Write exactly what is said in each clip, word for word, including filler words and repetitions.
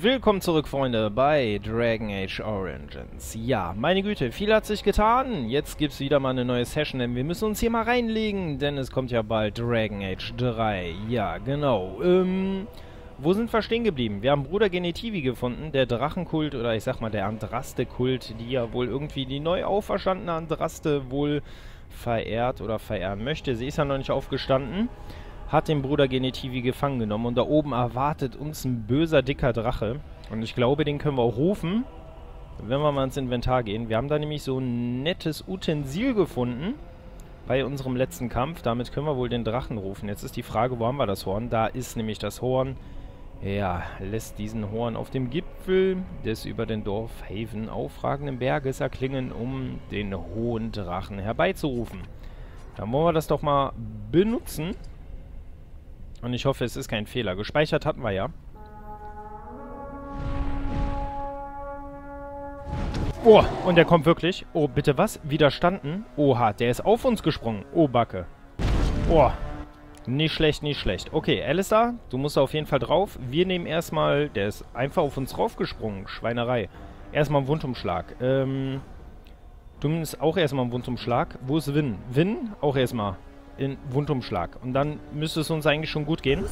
Willkommen zurück, Freunde, bei Dragon Age Origins. Ja, meine Güte, viel hat sich getan. Jetzt gibt es wieder mal eine neue Session, denn wir müssen uns hier mal reinlegen, denn es kommt ja bald Dragon Age drei. Ja, genau. Ähm, wo sind wir stehen geblieben? Wir haben Bruder Genetivi gefunden, der Drachenkult, oder ich sag mal der Andraste-Kult, die ja wohl irgendwie die neu auferstandene Andraste wohl verehrt oder verehren möchte. Sie ist ja noch nicht aufgestanden. Hat den Bruder Genetivi gefangen genommen und da oben erwartet uns ein böser, dicker Drache. Und ich glaube, den können wir auch rufen, wenn wir mal ins Inventar gehen. Wir haben da nämlich so ein nettes Utensil gefunden bei unserem letzten Kampf. Damit können wir wohl den Drachen rufen. Jetzt ist die Frage, wo haben wir das Horn? Da ist nämlich das Horn. Ja, lässt diesen Horn auf dem Gipfel des über den Dorf Haven aufragenden Berges erklingen, um den hohen Drachen herbeizurufen. Dann wollen wir das doch mal benutzen. Und ich hoffe, es ist kein Fehler. Gespeichert hatten wir ja. Oh, und der kommt wirklich. Oh, bitte was? Widerstanden? Oha, der ist auf uns gesprungen. Oh, Backe. Oh, nicht schlecht, nicht schlecht. Okay, Alistair, du musst auf jeden Fall drauf. Wir nehmen erstmal... Der ist einfach auf uns raufgesprungen. Schweinerei. Erstmal einen Wundumschlag. Ähm... Zumindest auch erstmal einen Wundumschlag. Wo ist Wynne? Wynne? Auch erstmal in Wundumschlag. Und dann müsste es uns eigentlich schon gut gehen.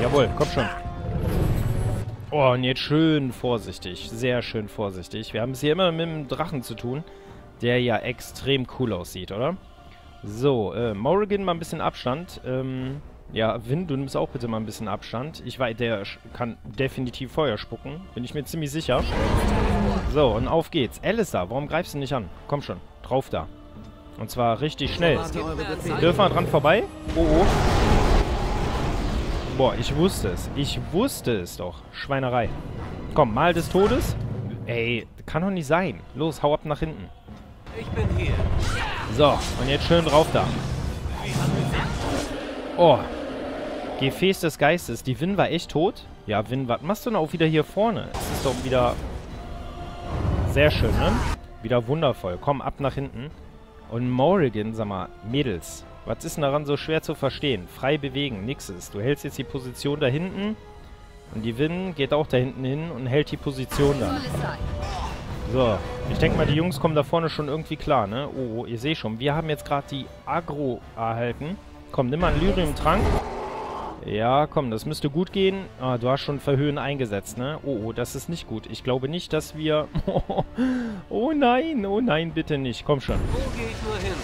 Jawohl, komm schon. Oh, und jetzt schön vorsichtig. Sehr schön vorsichtig. Wir haben es hier immer mit dem Drachen zu tun, der ja extrem cool aussieht, oder? So, äh, Morrigan mal ein bisschen Abstand. Ähm, ja, Wynne, du nimmst auch bitte mal ein bisschen Abstand. Ich weiß, der kann definitiv Feuer spucken. Bin ich mir ziemlich sicher. So, und auf geht's. Alistair, warum greifst du nicht an? Komm schon, drauf da. Und zwar richtig schnell. Dürfen wir dran vorbei? Oh, oh. Boah, ich wusste es. Ich wusste es doch. Schweinerei. Komm, Mal des Todes. Ey, kann doch nicht sein. Los, hau ab nach hinten. Ich bin hier. So, und jetzt schön drauf da. Oh. Gefäß des Geistes. Die Wynne war echt tot. Ja, Wynne, was machst du denn auch wieder hier vorne? Es ist doch wieder... Sehr schön, ne? Wieder wundervoll. Komm, ab nach hinten. Und Morrigan, sag mal, Mädels, was ist denn daran so schwer zu verstehen? Frei bewegen, nix ist. Du hältst jetzt die Position da hinten und die Wynne geht auch da hinten hin und hält die Position dann. So, ich denke mal, die Jungs kommen da vorne schon irgendwie klar, ne? Oh, ihr seht schon, wir haben jetzt gerade die Agro erhalten. Komm, nimm mal einen Lyrium-Trank. Ja, komm, das müsste gut gehen. Ah, du hast schon Verhöhen eingesetzt, ne? Oh, oh, das ist nicht gut. Ich glaube nicht, dass wir... Oh nein, oh nein, bitte nicht. Komm schon. Wo geh ich nur hin?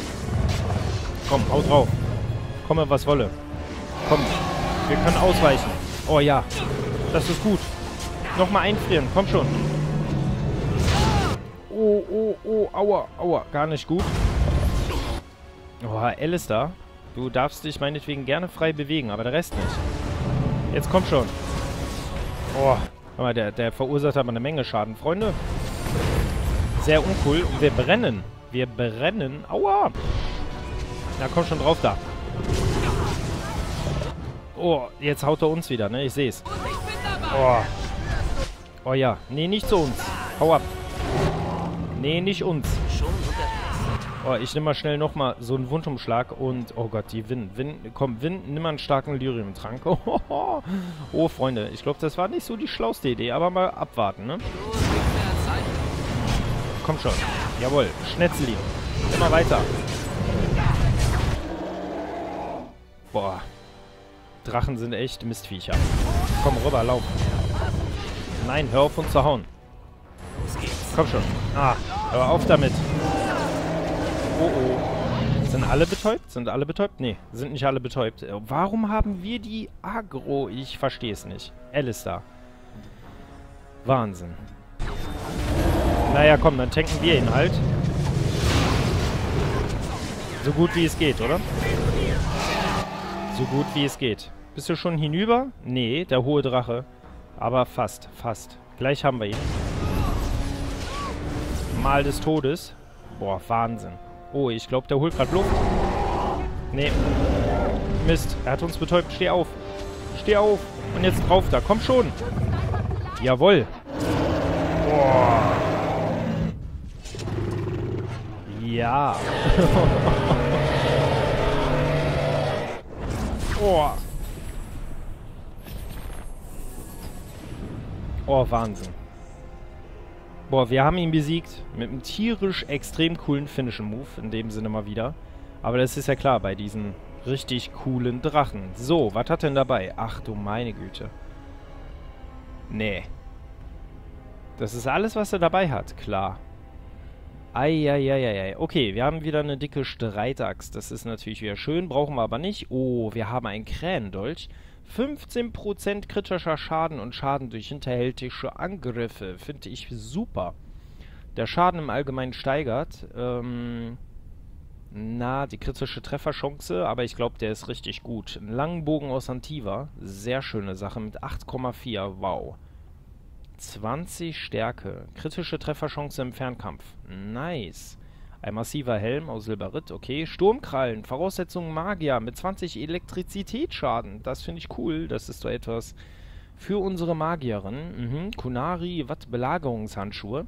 Komm, hau drauf. Komme, was wolle. Komm, wir können ausweichen. Oh ja, das ist gut. Nochmal einfrieren, komm schon. Oh, oh, oh, aua, aua. Gar nicht gut. Oh, Alistair, du darfst dich meinetwegen gerne frei bewegen, aber der Rest nicht. Jetzt komm schon. Oh, aber der, der verursacht aber eine Menge Schaden, Freunde. Sehr uncool. Und wir brennen. Wir brennen. Aua. Na, komm schon drauf da. Oh, jetzt haut er uns wieder, ne? Ich seh's. Oh. Oh ja. Nee, nicht zu uns. Hau ab. Nee, nicht uns. Oh, ich nehme mal schnell nochmal so einen Wundumschlag und... Oh Gott, die Wynne. Wynne, komm, Wynne, nimm mal einen starken Lyrium-Trank. Oh, oh, oh. oh, Freunde, ich glaube, das war nicht so die schlauste Idee, aber mal abwarten, ne? Komm schon. Jawohl, schnetzel ihn. Immer weiter. Boah. Drachen sind echt Mistviecher. Komm rüber, lauf. Nein, hör auf uns zu hauen. Komm schon. Ah, hör auf damit. Oh, oh. Sind alle betäubt? Sind alle betäubt? Nee, sind nicht alle betäubt. Warum haben wir die Agro? Ich verstehe es nicht. Alistair. Wahnsinn. Naja, komm, dann tanken wir ihn halt. So gut wie es geht, oder? So gut wie es geht. Bist du schon hinüber? Nee, der hohe Drache. Aber fast, fast. Gleich haben wir ihn. Mal des Todes. Boah, Wahnsinn. Oh, ich glaube, der holt gerade Luft. Nee. Mist, er hat uns betäubt. Steh auf. Steh auf. Und jetzt drauf da. Komm schon. Jawohl. Boah. Ja. Oh. Oh, Wahnsinn. Boah, wir haben ihn besiegt mit einem tierisch extrem coolen Finishing Move, in dem Sinne mal wieder. Aber das ist ja klar bei diesen richtig coolen Drachen. So, was hat denn dabei? Ach du meine Güte. Nee. Das ist alles, was er dabei hat, klar. Eieieiei. Okay, wir haben wieder eine dicke Streitaxt. Das ist natürlich wieder schön, brauchen wir aber nicht. Oh, wir haben einen Krähendolch. fünfzehn Prozent kritischer Schaden und Schaden durch hinterhältische Angriffe. Finde ich super. Der Schaden im Allgemeinen steigert. Ähm, na, die kritische Trefferchance, aber ich glaube, der ist richtig gut. Ein Langbogen aus Antiva. Sehr schöne Sache mit acht Komma vier. Wow. zwanzig Stärke. Kritische Trefferchance im Fernkampf. Nice. Ein massiver Helm aus Silberit. Okay. Sturmkrallen. Voraussetzung Magier mit zwanzig Elektrizitätsschaden. Das finde ich cool. Das ist so etwas für unsere Magierin. Mhm. Kunari, Watt, Belagerungshandschuhe.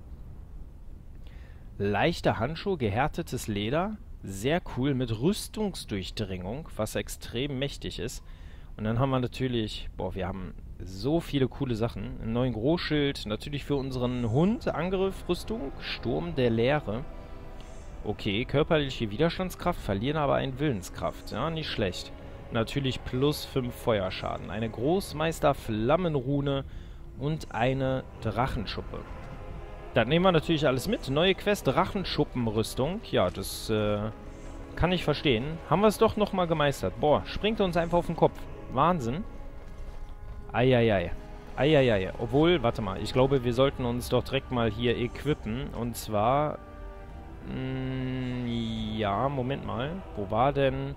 Leichte Handschuhe, gehärtetes Leder. Sehr cool mit Rüstungsdurchdringung, was extrem mächtig ist. Und dann haben wir natürlich... Boah, wir haben... So viele coole Sachen. Einen neuen Großschild. Natürlich für unseren Hund. Angriff, Rüstung. Sturm der Leere. Okay, körperliche Widerstandskraft, verlieren aber einen Willenskraft. Ja, nicht schlecht. Natürlich plus fünf Feuerschaden. Eine Großmeister Flammenrune und eine Drachenschuppe. Dann nehmen wir natürlich alles mit. Neue Quest, Drachenschuppenrüstung. Ja, das äh, kann ich verstehen. Haben wir es doch nochmal gemeistert. Boah, springt uns einfach auf den Kopf. Wahnsinn. Eieiei. Eieiei. Obwohl, warte mal, ich glaube, wir sollten uns doch direkt mal hier equippen. Und zwar... Mh, ja, Moment mal. Wo war denn...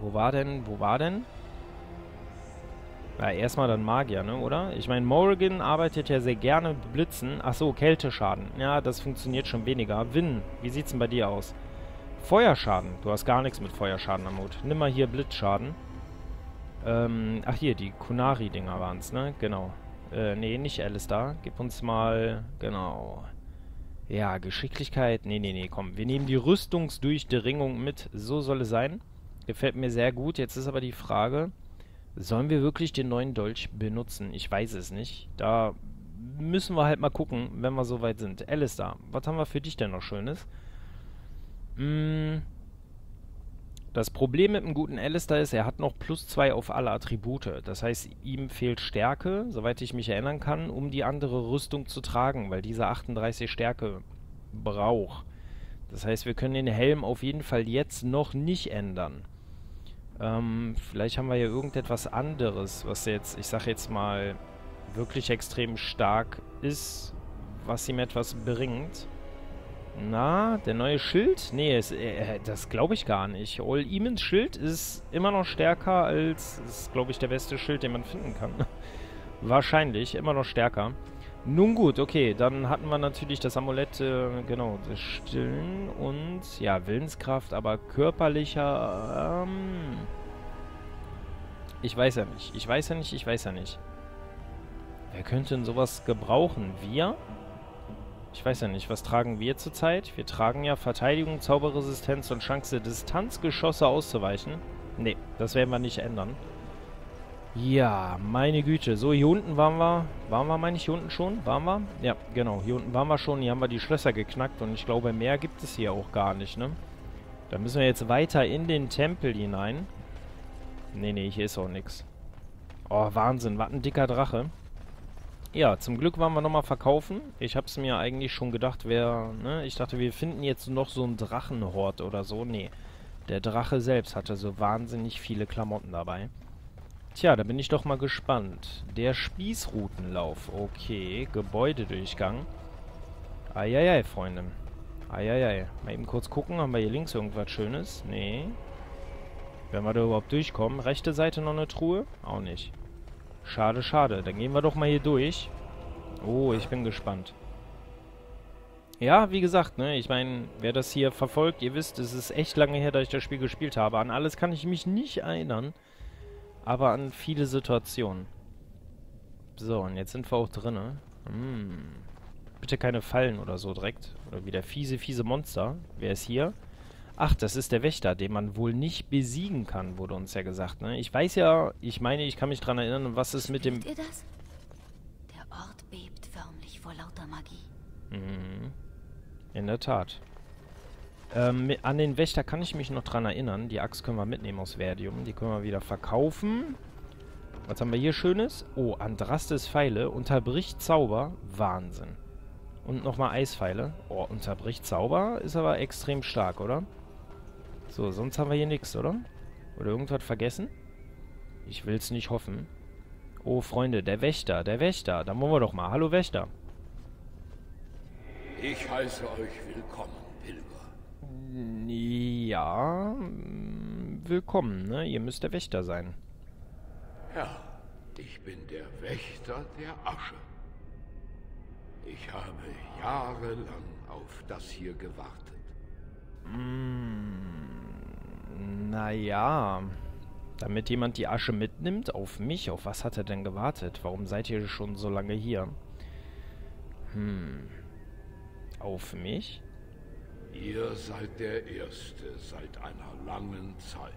Wo war denn... Wo war denn? Na, erstmal dann Magier, ne, oder? Ich meine, Morrigan arbeitet ja sehr gerne mit Blitzen. Achso, Kälteschaden. Ja, das funktioniert schon weniger. Wynne, wie sieht's denn bei dir aus? Feuerschaden. Du hast gar nichts mit Feuerschaden am Mut. Nimm mal hier Blitzschaden. Ähm, ach hier, die Kunari-Dinger waren es, ne? Genau. Äh, nee, nicht Alistair. Gib uns mal... Genau. Ja, Geschicklichkeit. Nee, nee, nee, komm. Wir nehmen die Rüstungsdurchdringung mit. So soll es sein. Gefällt mir sehr gut. Jetzt ist aber die Frage, sollen wir wirklich den neuen Dolch benutzen? Ich weiß es nicht. Da müssen wir halt mal gucken, wenn wir soweit sind. Alistair, was haben wir für dich denn noch Schönes? Hm... Das Problem mit dem guten Alistair ist, er hat noch plus zwei auf alle Attribute. Das heißt, ihm fehlt Stärke, soweit ich mich erinnern kann, um die andere Rüstung zu tragen, weil dieser achtunddreißig Stärke braucht. Das heißt, wir können den Helm auf jeden Fall jetzt noch nicht ändern. Ähm, vielleicht haben wir ja irgendetwas anderes, was jetzt, ich sag jetzt mal, wirklich extrem stark ist, was ihm etwas bringt. Na, der neue Schild? Nee, es, äh, das glaube ich gar nicht. All Emons Schild ist immer noch stärker als... ist, glaube ich, der beste Schild, den man finden kann. Wahrscheinlich, immer noch stärker. Nun gut, okay, dann hatten wir natürlich das Amulett, äh, genau, das Stillen und... Ja, Willenskraft, aber körperlicher... Ähm, ich weiß ja nicht, ich weiß ja nicht, ich weiß ja nicht. Wer könnte denn sowas gebrauchen? Wir... Ich weiß ja nicht, was tragen wir zurzeit? Wir tragen ja Verteidigung, Zauberresistenz und Chance, Distanzgeschosse auszuweichen. Nee, das werden wir nicht ändern. Ja, meine Güte. So, hier unten waren wir... Waren wir, meine ich, hier unten schon? Waren wir? Ja, genau. Hier unten waren wir schon. Hier haben wir die Schlösser geknackt. Und ich glaube, mehr gibt es hier auch gar nicht, ne? Da müssen wir jetzt weiter in den Tempel hinein. Nee, nee, hier ist auch nichts. Oh, Wahnsinn. Was ein dicker Drache. Ja, zum Glück waren wir nochmal verkaufen. Ich hab's mir eigentlich schon gedacht, wer... Ne? Ich dachte, wir finden jetzt noch so einen Drachenhort oder so. Nee, der Drache selbst hatte so wahnsinnig viele Klamotten dabei. Tja, da bin ich doch mal gespannt. Der Spießrutenlauf. Okay, Gebäudedurchgang. Eieiei, Freunde. Eieiei. Mal eben kurz gucken, haben wir hier links irgendwas Schönes? Nee. Wenn wir da überhaupt durchkommen. Rechte Seite noch eine Truhe? Auch nicht. Schade, schade. Dann gehen wir doch mal hier durch. Oh, ich bin gespannt. Ja, wie gesagt, ne, ich meine, wer das hier verfolgt, ihr wisst, es ist echt lange her, dass ich das Spiel gespielt habe. An alles kann ich mich nicht erinnern, aber an viele Situationen. So, und jetzt sind wir auch drin, ne? Hm. Bitte keine Fallen oder so direkt. Oder wieder fiese, fiese Monster. Wer ist hier? Ach, das ist der Wächter, den man wohl nicht besiegen kann, wurde uns ja gesagt, ne? Ich weiß ja, ich meine, ich kann mich dran erinnern, was ist mit dem... Seht ihr das? Ort bebt förmlich vor lauter Magie. Mhm. In der Tat. Ähm, an den Wächter kann ich mich noch dran erinnern. Die Axt können wir mitnehmen aus Verdium. Die können wir wieder verkaufen. Was haben wir hier Schönes? Oh, Andrastes Pfeile. Unterbricht Zauber. Wahnsinn. Und nochmal Eispfeile. Oh, unterbricht Zauber ist aber extrem stark, oder? So, sonst haben wir hier nichts, oder? Oder irgendwas vergessen? Ich will's nicht hoffen. Oh, Freunde, der Wächter, der Wächter. Da wollen wir doch mal. Hallo, Wächter. Ich heiße euch willkommen, Pilger. Ja, willkommen, ne? Ihr müsst der Wächter sein. Herr, ich bin der Wächter der Asche. Ich habe jahrelang auf das hier gewartet. Mm, naja, damit jemand die Asche mitnimmt, auf mich, auf was hat er denn gewartet? Warum seid ihr schon so lange hier? Hm, auf mich? Ihr seid der Erste seit einer langen Zeit.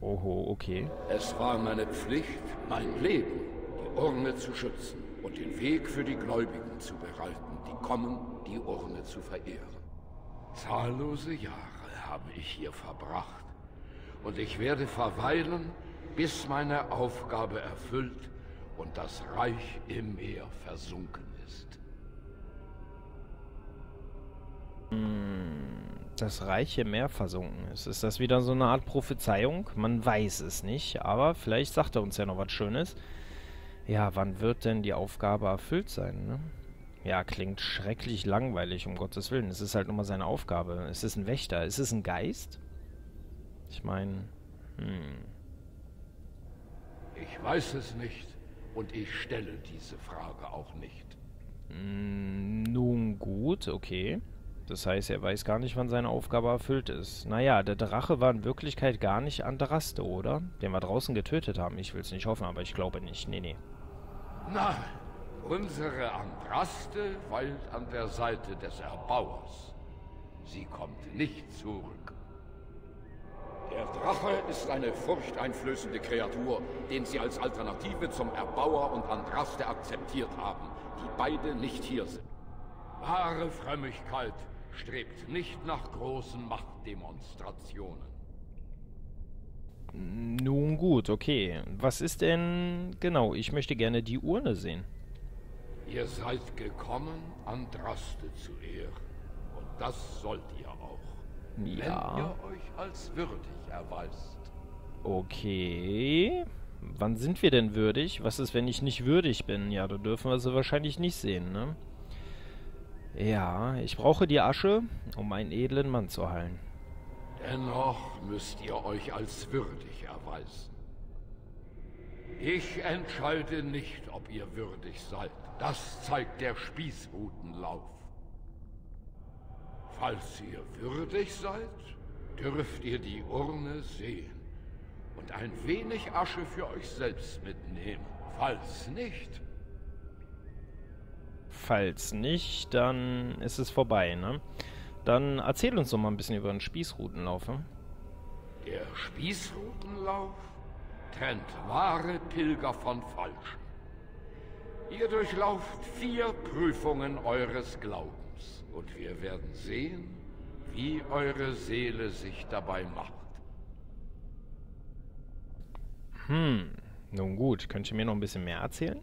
Oho, okay. Es war meine Pflicht, mein Leben, die Urne zu schützen und den Weg für die Gläubigen zu bereiten, die kommen, die Urne zu verehren. Zahllose Jahre habe ich hier verbracht und ich werde verweilen, bis meine Aufgabe erfüllt und das Reich im Meer versunken ist. Das Reich im Meer versunken ist. Ist das wieder so eine Art Prophezeiung? Man weiß es nicht, aber vielleicht sagt er uns ja noch was Schönes. Ja, wann wird denn die Aufgabe erfüllt sein, ne? Ja, klingt schrecklich langweilig, um Gottes Willen. Es ist halt nur mal seine Aufgabe. Es ist ein Wächter. Ist es ein Geist? Ich meine, hm. Ich weiß es nicht und ich stelle diese Frage auch nicht. Mm, nun gut, okay. Das heißt, er weiß gar nicht, wann seine Aufgabe erfüllt ist. Naja, der Drache war in Wirklichkeit gar nicht Andraste, oder? Den wir draußen getötet haben. Ich will es nicht hoffen, aber ich glaube nicht. Nee, nee. Nein. Unsere Andraste weilt an der Seite des Erbauers. Sie kommt nicht zurück. Der Drache ist eine furchteinflößende Kreatur, den sie als Alternative zum Erbauer und Andraste akzeptiert haben, die beide nicht hier sind. Wahre Frömmigkeit strebt nicht nach großen Machtdemonstrationen. Nun gut, okay. Was ist denn... Genau, ich möchte gerne die Urne sehen. Ihr seid gekommen, Andraste zu ehren. Und das sollt ihr auch. Ja. Wenn ihr euch als würdig erweist. Okay. Wann sind wir denn würdig? Was ist, wenn ich nicht würdig bin? Ja, da dürfen wir sie wahrscheinlich nicht sehen, ne? Ja, ich brauche die Asche, um einen edlen Mann zu heilen. Dennoch müsst ihr euch als würdig erweisen. Ich entscheide nicht, ob ihr würdig seid. Das zeigt der Spießrutenlauf. Falls ihr würdig seid, dürft ihr die Urne sehen und ein wenig Asche für euch selbst mitnehmen. Falls nicht... Falls nicht, dann ist es vorbei, ne? Dann erzähl uns doch mal ein bisschen über den Spießrutenlauf. Ne? Der Spießrutenlauf trennt wahre Pilger von Falschen. Ihr durchlauft vier Prüfungen eures Glaubens und wir werden sehen, wie eure Seele sich dabei macht. Hm, nun gut, könnt ihr mir noch ein bisschen mehr erzählen?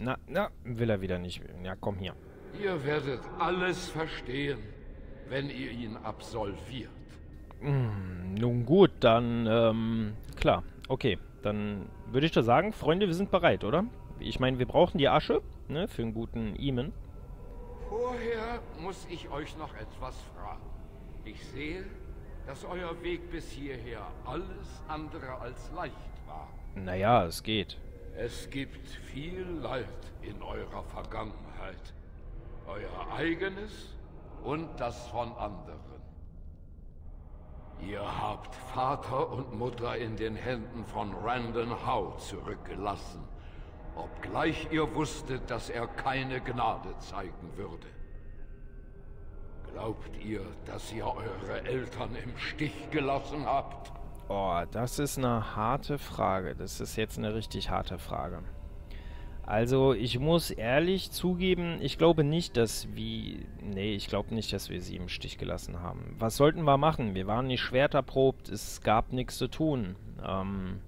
Na, na, will er wieder nicht. Ja, komm hier. Ihr werdet alles verstehen, wenn ihr ihn absolviert. Mm, nun gut, dann, ähm, klar. Okay, dann würde ich doch sagen, Freunde, wir sind bereit, oder? Ich meine, wir brauchen die Asche, ne, für einen guten Imen. Vorher muss ich euch noch etwas fragen. Ich sehe, dass euer Weg bis hierher alles andere als leicht war. Naja, es geht. Es gibt viel Leid in eurer Vergangenheit. Euer eigenes und das von anderen. Ihr habt Vater und Mutter in den Händen von Rendon Howe zurückgelassen, obgleich ihr wusstet, dass er keine Gnade zeigen würde. Glaubt ihr, dass ihr eure Eltern im Stich gelassen habt? Oh, das ist eine harte Frage. Das ist jetzt eine richtig harte Frage. Also ich muss ehrlich zugeben, ich glaube nicht, dass wir... Nee, ich glaube nicht, dass wir sie im Stich gelassen haben. Was sollten wir machen? Wir waren nicht schwerterprobt, es gab nichts zu tun. Ähm,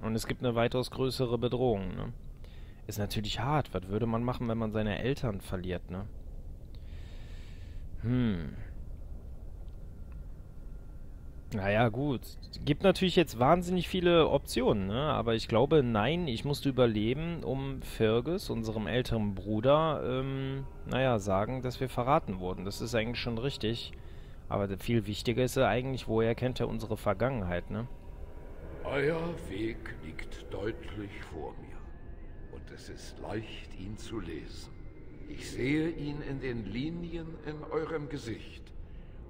und es gibt eine weitaus größere Bedrohung, ne? Ist natürlich hart. Was würde man machen, wenn man seine Eltern verliert, ne? Hm... Naja, gut. Gibt natürlich jetzt wahnsinnig viele Optionen, ne? Aber ich glaube, nein, ich musste überleben, um Fergus, unserem älteren Bruder, ähm, naja, sagen, dass wir verraten wurden. Das ist eigentlich schon richtig. Aber viel wichtiger ist ja eigentlich, woher kennt er unsere Vergangenheit, ne? Euer Weg liegt deutlich vor mir. Und es ist leicht, ihn zu lesen. Ich sehe ihn in den Linien in eurem Gesicht.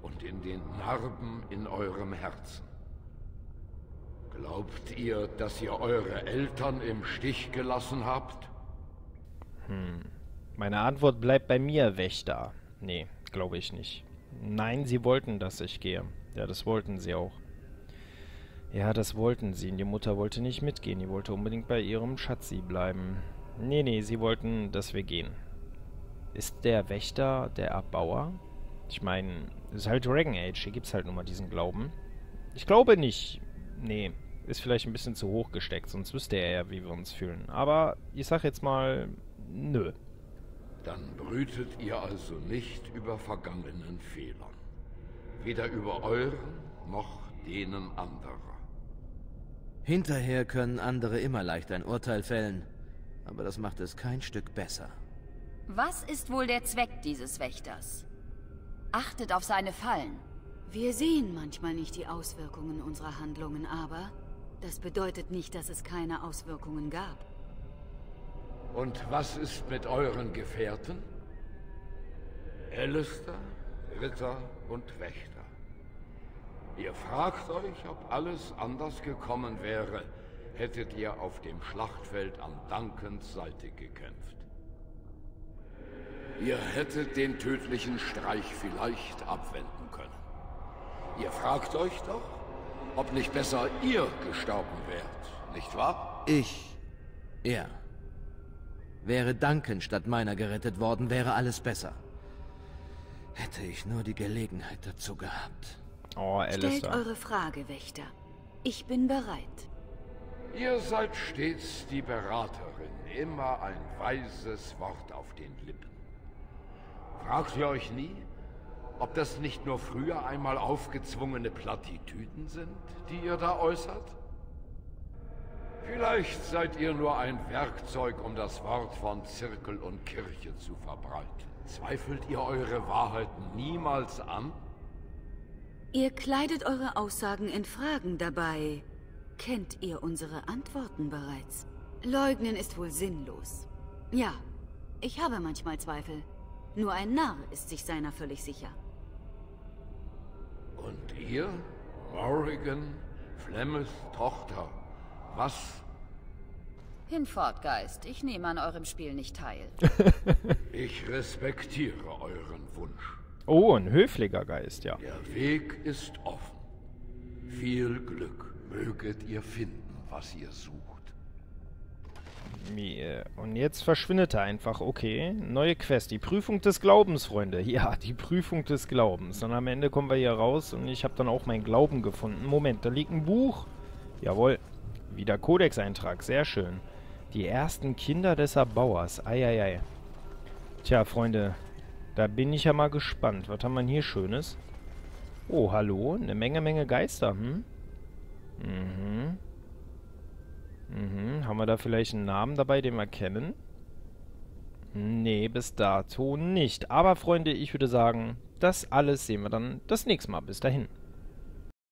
Und in den Narben in eurem Herzen. Glaubt ihr, dass ihr eure Eltern im Stich gelassen habt? Hm. Meine Antwort bleibt bei mir, Wächter. Nee, glaube ich nicht. Nein, sie wollten, dass ich gehe. Ja, das wollten sie auch. Ja, das wollten sie. Die Mutter wollte nicht mitgehen. Die wollte unbedingt bei ihrem Schatzi bleiben. Nee, nee, sie wollten, dass wir gehen. Ist der Wächter der Erbauer? Ich meine, es ist halt Dragon Age, hier gibt's halt nur mal diesen Glauben. Ich glaube nicht. Nee, ist vielleicht ein bisschen zu hoch gesteckt, sonst wüsste er ja, wie wir uns fühlen. Aber ich sag jetzt mal, nö. Dann brütet ihr also nicht über vergangenen Fehlern. Weder über euren, noch denen anderer. Hinterher können andere immer leicht ein Urteil fällen, aber das macht es kein Stück besser. Was ist wohl der Zweck dieses Wächters? Achtet auf seine Fallen. Wir sehen manchmal nicht die Auswirkungen unserer Handlungen, aber das bedeutet nicht, dass es keine Auswirkungen gab. Und was ist mit euren Gefährten? Alistair, Ritter und Wächter. Ihr fragt euch, ob alles anders gekommen wäre, hättet ihr auf dem Schlachtfeld an Duncans Seite gekämpft. Ihr hättet den tödlichen Streich vielleicht abwenden können. Ihr fragt euch doch, ob nicht besser ihr gestorben wärt, nicht wahr? Ich. Ja. Wäre Duncan statt meiner gerettet worden, wäre alles besser. Hätte ich nur die Gelegenheit dazu gehabt. Oh, Alistair. Stellt eure Frage, Wächter. Ich bin bereit. Ihr seid stets die Beraterin. Immer ein weises Wort auf den Lippen. Fragt ihr euch nie, ob das nicht nur früher einmal aufgezwungene Plattitüden sind, die ihr da äußert? Vielleicht seid ihr nur ein Werkzeug, um das Wort von Zirkel und Kirche zu verbreiten. Zweifelt ihr eure Wahrheit niemals an? Ihr kleidet eure Aussagen in Fragen, dabei kennt ihr unsere Antworten bereits. Leugnen ist wohl sinnlos. Ja, ich habe manchmal Zweifel. Nur ein Narr ist sich seiner völlig sicher. Und ihr, Morrigan, Flemeths Tochter, was? Hinfort, Geist, ich nehme an eurem Spiel nicht teil. Ich respektiere euren Wunsch. Oh, ein höflicher Geist, ja. Der Weg ist offen. Viel Glück möget ihr finden, was ihr sucht. Und jetzt verschwindet er einfach. Okay, neue Quest. Die Prüfung des Glaubens, Freunde. Ja, die Prüfung des Glaubens. Und am Ende kommen wir hier raus und ich habe dann auch meinen Glauben gefunden. Moment, da liegt ein Buch. Jawohl. Wieder Kodex-Eintrag. Sehr schön. Die ersten Kinder des Erbauers. Eieiei. Tja, Freunde. Da bin ich ja mal gespannt. Was haben wir denn hier Schönes? Oh, hallo. Eine Menge, Menge Geister. Hm? Mhm. Mhm, haben wir da vielleicht einen Namen dabei, den wir kennen? Nee, bis dato nicht. Aber Freunde, ich würde sagen, das alles sehen wir dann das nächste Mal. Bis dahin.